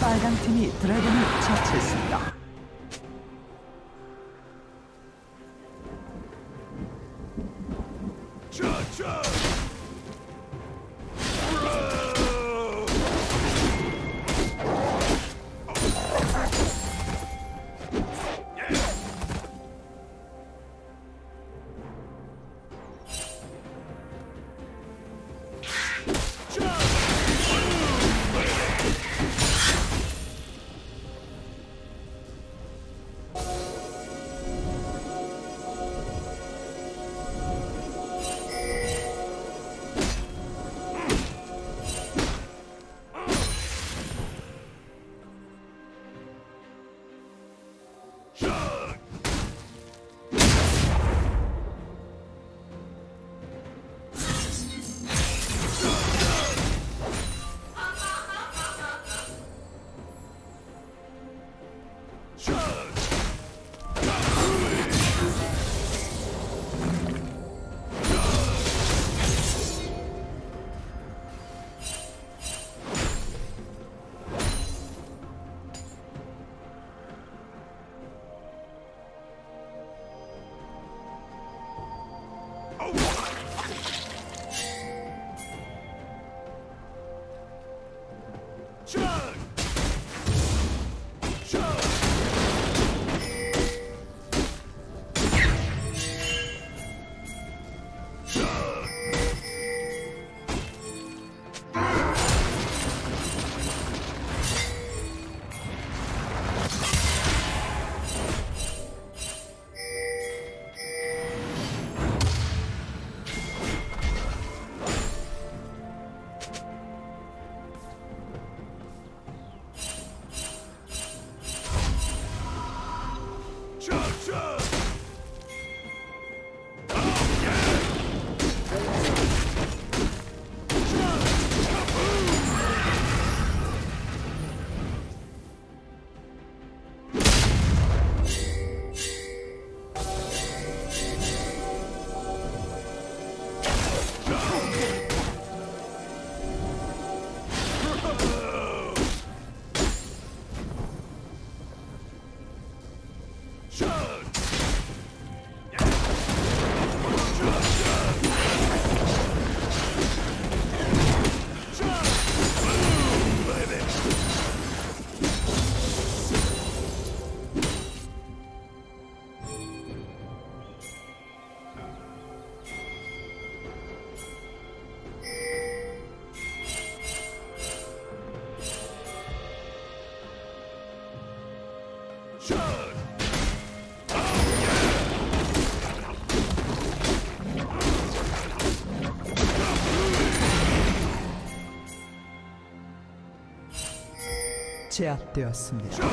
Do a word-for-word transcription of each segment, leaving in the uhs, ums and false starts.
빨강 팀이 드래곤을 처치했습니다. 제압되었습니다.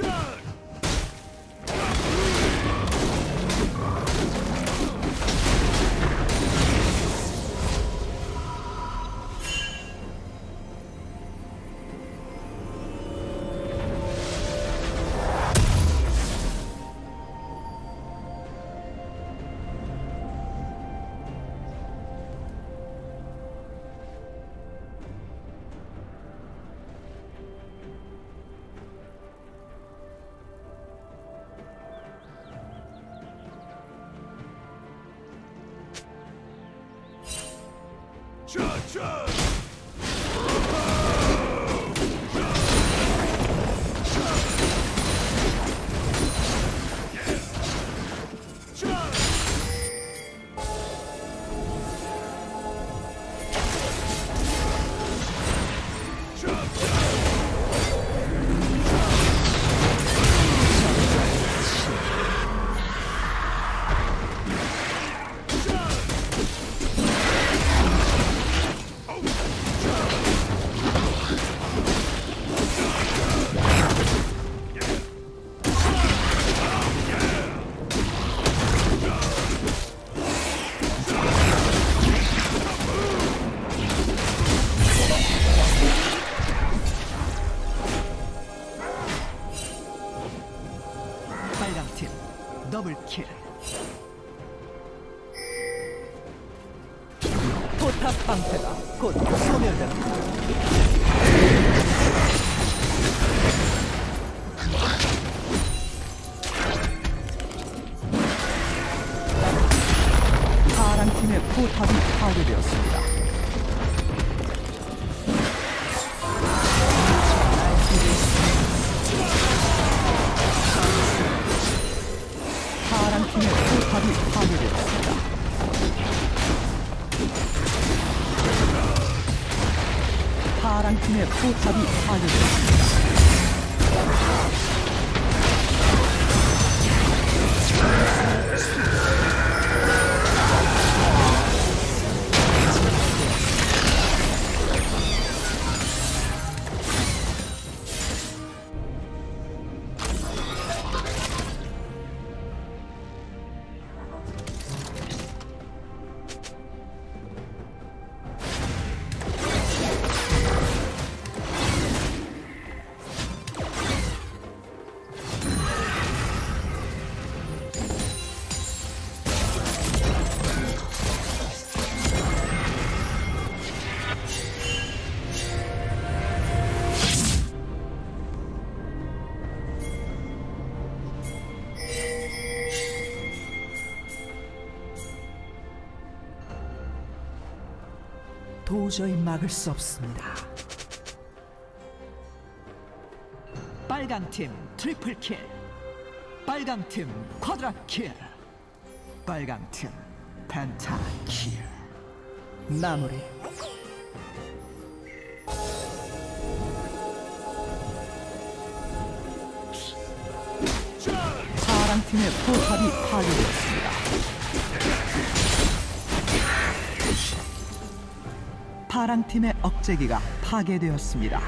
Church! 더블킬. 포탑 방패가 곧 소멸된다. 파란 팀의 포탑이 파괴되었습니다. 파란 팀의 포탑이 파괴되었습니다. 도저히 막을 수 없습니다. 빨간 팀 트리플 킬, 빨간 팀 쿼드라 킬, 빨간 팀 펜타 킬. 마무리. 파란 팀의 포탑이 파괴되었습니다. 파란 팀의 억제기가 파괴되었습니다.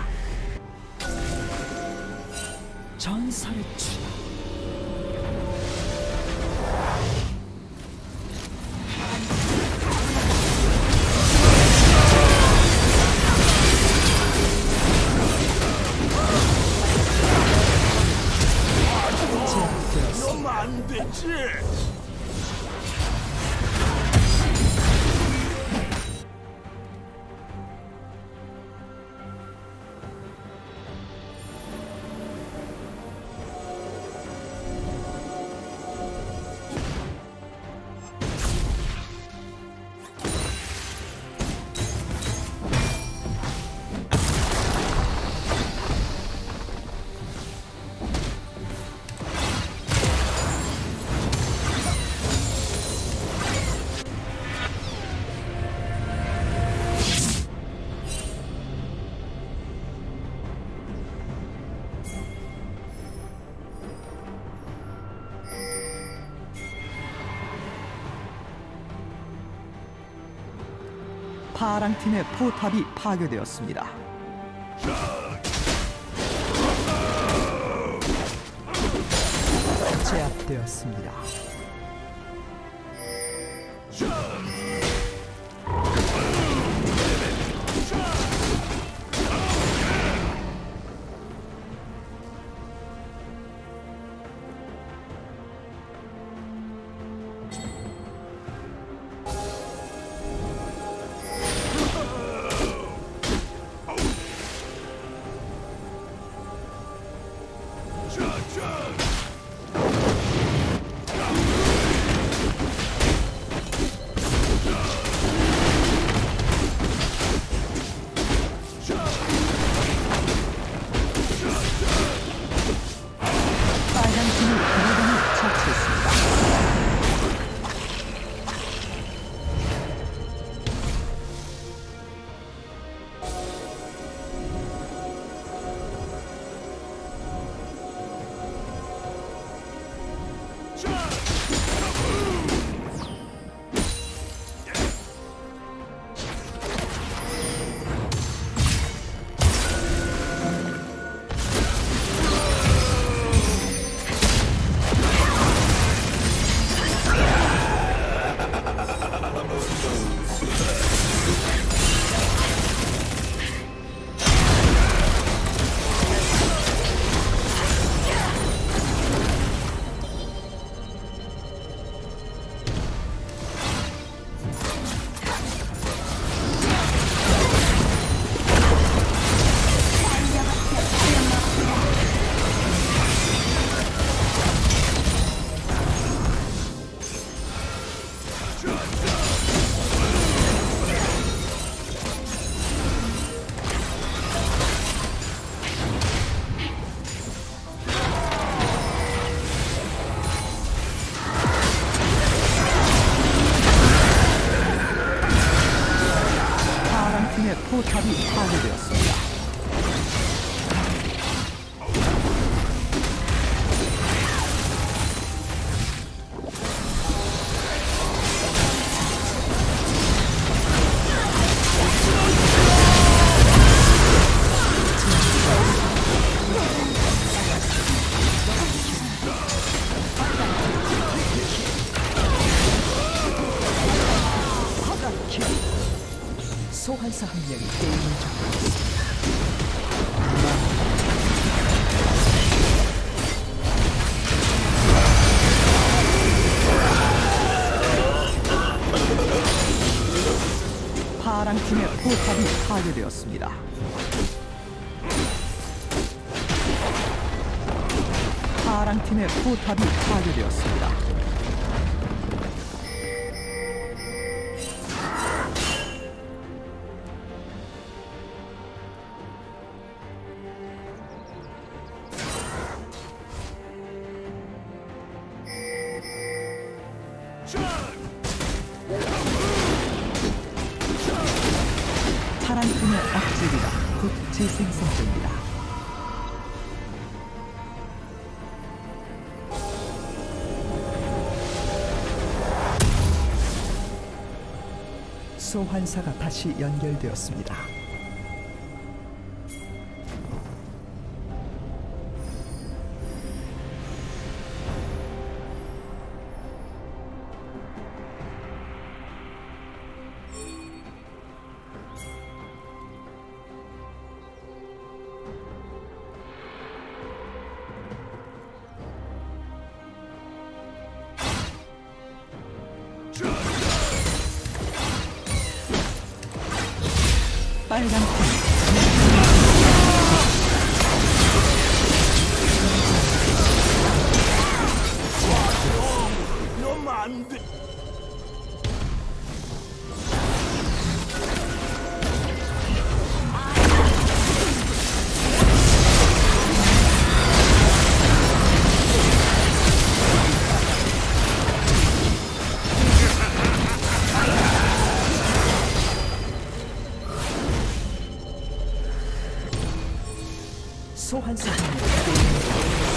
전설의 추락. 너무 안 되지. 파랑 팀의 포탑이 파괴되었습니다. 되었습니다. 소환사 한 명이 게임을 잡았습니다. 파랑팀의 포탑이 파괴되었습니다. 파랑팀의 포탑이 파괴되었습니다. 파란팀의 악질이라 곧 재생성됩니다. 소환사가 다시 연결되었습니다. 빨간 소환사입니다.